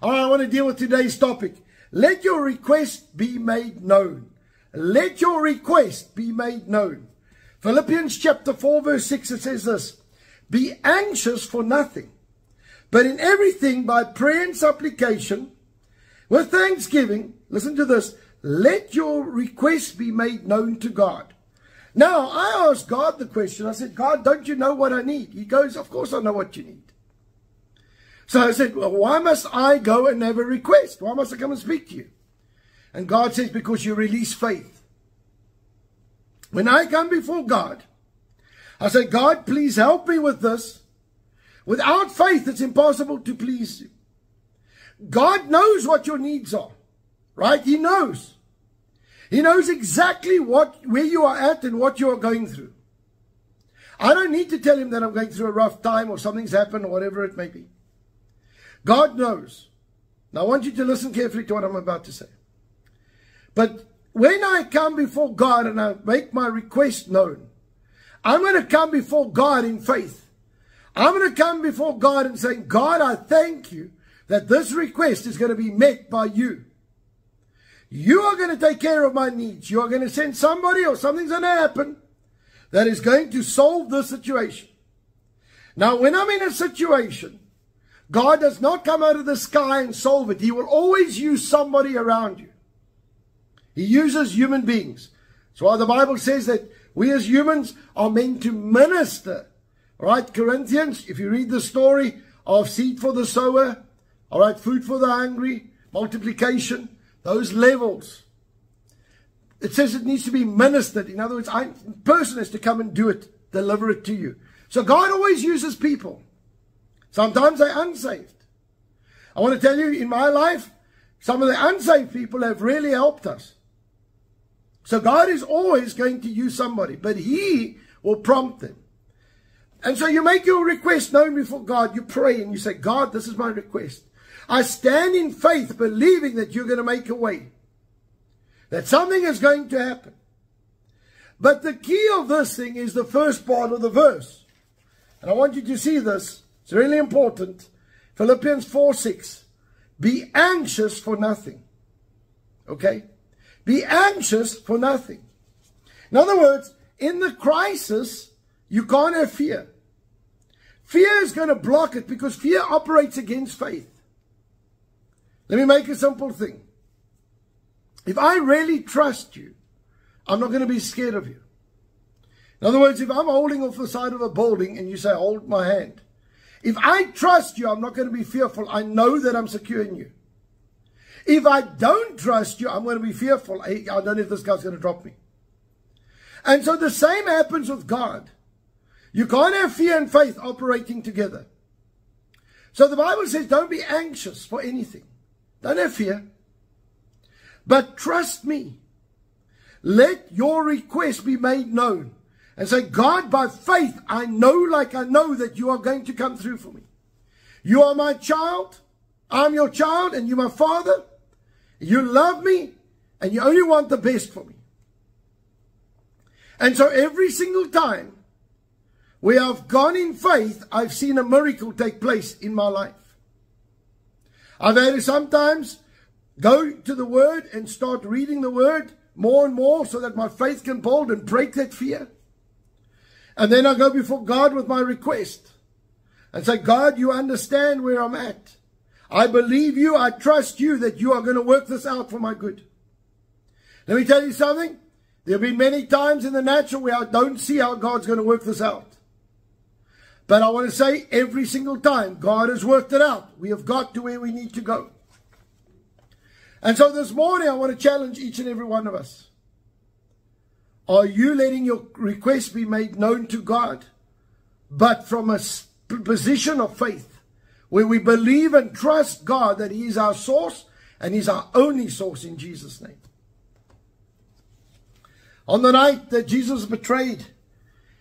All right, I want to deal with today's topic. Let your request be made known. Let your request be made known. Philippians chapter 4 verse 6, it says this: be anxious for nothing, but in everything by prayer and supplication, with thanksgiving, listen to this, let your requests be made known to God. Now, I asked God the question. I said, God, don't you know what I need? He goes, of course I know what you need. So I said, well, why must I go and have a request? Why must I come and speak to you? And God says, because you release faith. When I come before God, I say, God, please help me with this. Without faith, it's impossible to please you. God knows what your needs are, right? He knows. He knows exactly where you are at and what you are going through. I don't need to tell him that I'm going through a rough time or something's happened or whatever it may be. God knows. Now I want you to listen carefully to what I'm about to say. But when I come before God and I make my request known, I'm going to come before God in faith. I'm going to come before God and say, God, I thank you that this request is going to be met by you. You are going to take care of my needs. You are going to send somebody or something's going to happen that is going to solve this situation. Now, when I'm in a situation, God does not come out of the sky and solve it. He will always use somebody around you. He uses human beings. That's why the Bible says that we as humans are meant to minister. All right, Corinthians, if you read the story of seed for the sower, all right, food for the hungry, multiplication, those levels. It says it needs to be ministered. In other words, a person has to come and do it, deliver it to you. So God always uses people. Sometimes they're unsaved. I want to tell you, in my life, some of the unsaved people have really helped us. So God is always going to use somebody, but He will prompt them. And so you make your request known before God. You pray and you say, God, this is my request. I stand in faith, believing that you're going to make a way, that something is going to happen. But the key of this thing is the first part of the verse. And I want you to see this. It's really important. Philippians 4:6. Be anxious for nothing. Okay? Be anxious for nothing. In other words, in the crisis, you can't have fear. Fear is going to block it because fear operates against faith. Let me make a simple thing. If I really trust you, I'm not going to be scared of you. In other words, if I'm holding off the side of a building and you say, hold my hand. If I trust you, I'm not going to be fearful. I know that I'm secure in you. If I don't trust you, I'm going to be fearful. I don't know if this guy's going to drop me. And so the same happens with God. You can't have fear and faith operating together. So the Bible says, don't be anxious for anything. Don't have fear. But trust me. Let your request be made known. And say, God, by faith, I know like I know that you are going to come through for me. You are my child. I'm your child and you're my father. You love me and you only want the best for me. And so every single time we have gone in faith, I've seen a miracle take place in my life. I've had to sometimes go to the Word and start reading the Word more and more so that my faith can bold and break that fear. And then I go before God with my request and say, God, you understand where I'm at. I believe you. I trust you that you are going to work this out for my good. Let me tell you something. There'll be many times in the natural where I don't see how God's going to work this out. But I want to say every single time, God has worked it out. We have got to where we need to go. And so this morning, I want to challenge each and every one of us. Are you letting your request be made known to God, but from a position of faith, where we believe and trust God that He is our source and He's our only source in Jesus' name? On the night that Jesus was betrayed,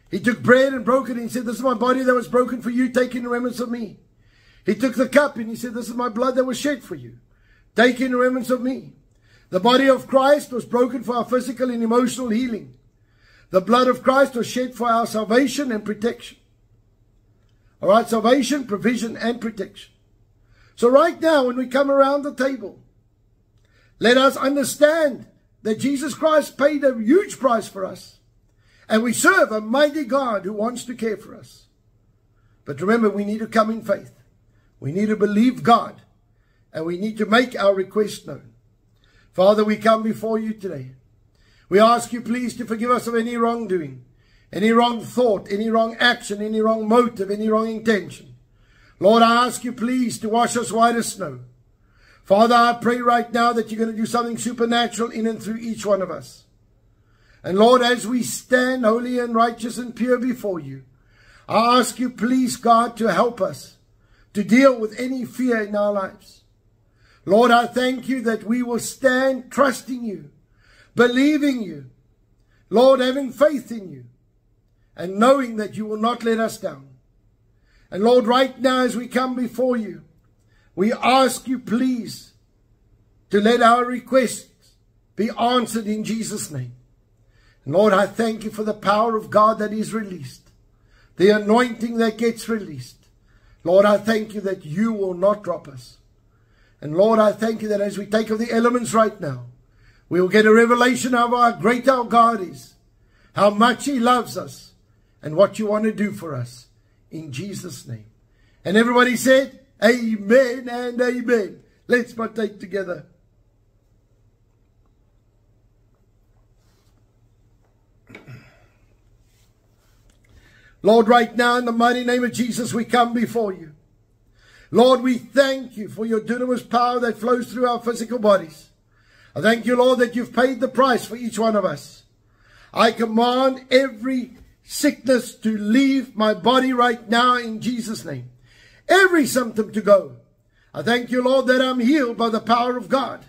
He took bread and broke it and He said, this is my body that was broken for you, take in remembrance of me. He took the cup and He said, this is my blood that was shed for you, take in remembrance of me. The body of Christ was broken for our physical and emotional healing. The blood of Christ was shed for our salvation and protection. All right, salvation, provision, and protection. So right now, when we come around the table, let us understand that Jesus Christ paid a huge price for us. And we serve a mighty God who wants to care for us. But remember, we need to come in faith. We need to believe God. And we need to make our request known. Father, we come before you today. We ask you please to forgive us of any wrongdoing, any wrong thought, any wrong action, any wrong motive, any wrong intention. Lord, I ask you please to wash us white as snow. Father, I pray right now that you're going to do something supernatural in and through each one of us. And Lord, as we stand holy and righteous and pure before you, I ask you please, God, to help us to deal with any fear in our lives. Lord, I thank you that we will stand trusting you, believing you, Lord, having faith in you, and knowing that you will not let us down. And Lord, right now as we come before you, we ask you please to let our requests be answered in Jesus' name. And Lord, I thank you for the power of God that is released, the anointing that gets released. Lord, I thank you that you will not drop us. And Lord, I thank you that as we take of the elements right now, we will get a revelation of how great our God is, how much he loves us, and what you want to do for us in Jesus' name. And everybody said, amen and amen. Let's partake together. Lord, right now in the mighty name of Jesus, we come before you. Lord, we thank you for your dunamis power that flows through our physical bodies. I thank you, Lord, that you've paid the price for each one of us. I command every sickness to leave my body right now in Jesus' name. Every symptom to go. I thank you, Lord, that I'm healed by the power of God.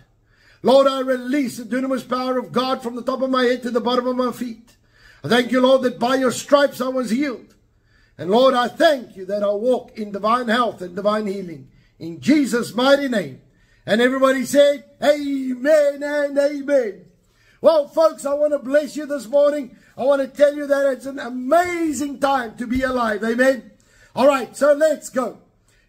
Lord, I release the dunamis power of God from the top of my head to the bottom of my feet. I thank you, Lord, that by your stripes I was healed. And Lord, I thank you that I walk in divine health and divine healing. In Jesus' mighty name. And everybody said, amen and amen. Well, folks, I want to bless you this morning. I want to tell you that it's an amazing time to be alive. Amen. All right, so let's go.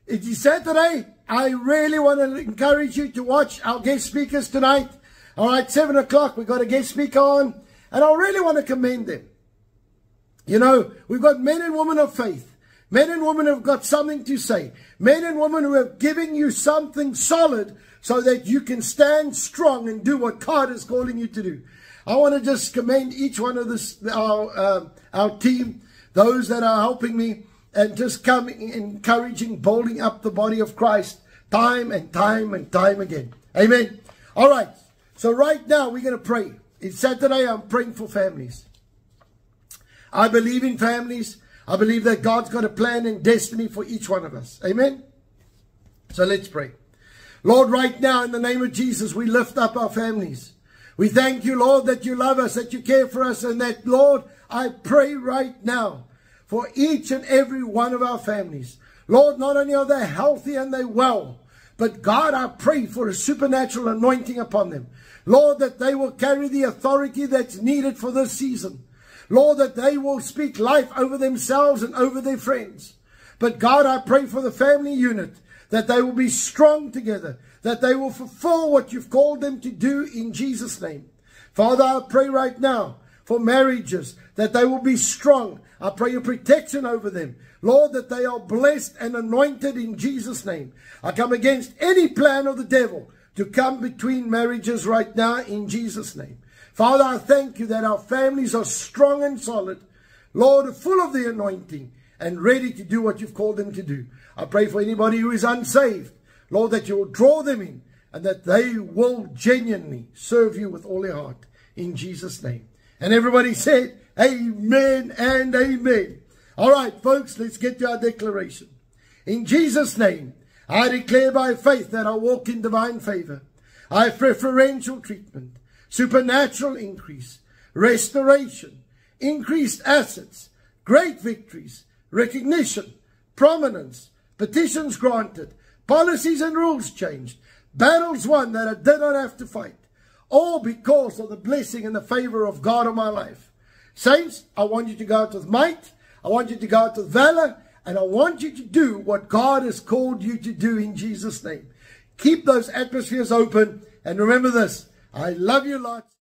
It is Saturday. I really want to encourage you to watch our guest speakers tonight. All right, 7 o'clock, we've got a guest speaker on. And I really want to commend them. You know, we've got men and women of faith. Men and women who have got something to say. Men and women who have given you something solid so that you can stand strong and do what God is calling you to do. I want to just commend each one of our team, those that are helping me, and just coming, encouraging, building up the body of Christ time and time and time again. Amen. All right. So right now we're going to pray. It's Saturday. I'm praying for families. I believe in families. I believe that God's got a plan and destiny for each one of us. Amen? So let's pray. Lord, right now, in the name of Jesus, we lift up our families. We thank you, Lord, that you love us, that you care for us, and that, Lord, I pray right now for each and every one of our families. Lord, not only are they healthy and they well, but God, I pray for a supernatural anointing upon them. Lord, that they will carry the authority that's needed for this season. Lord, that they will speak life over themselves and over their friends. But God, I pray for the family unit, that they will be strong together, that they will fulfill what you've called them to do in Jesus' name. Father, I pray right now for marriages, that they will be strong. I pray your protection over them. Lord, that they are blessed and anointed in Jesus' name. I come against any plan of the devil to come between marriages right now in Jesus' name. Father, I thank you that our families are strong and solid, Lord, full of the anointing and ready to do what you've called them to do. I pray for anybody who is unsaved, Lord, that you will draw them in and that they will genuinely serve you with all their heart in Jesus' name. And everybody said, amen and amen. All right, folks, let's get to our declaration. In Jesus' name, I declare by faith that I walk in divine favor. I have preferential treatment. Supernatural increase, restoration, increased assets, great victories, recognition, prominence, petitions granted, policies and rules changed, battles won that I did not have to fight, all because of the blessing and the favor of God on my life. Saints, I want you to go out with might. I want you to go out with valor. And I want you to do what God has called you to do in Jesus' name. Keep those atmospheres open. And remember this, I love you lots.